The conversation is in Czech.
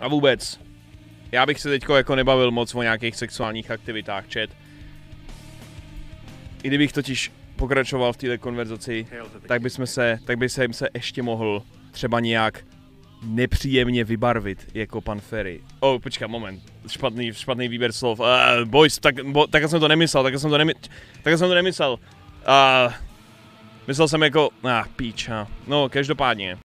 A vůbec, já bych se teďko jako nebavil moc o nějakých sexuálních aktivitách, chat. I kdybych totiž pokračoval v této konverzaci, tak by se ještě mohl třeba nějak nepříjemně vybarvit jako pan Ferry. Oh, počkej, moment. Špatný výběr slov. Boys, tak jsem to nemyslel, tak jsem to nemyslel. Myslel jsem jako, píča. No, každopádně.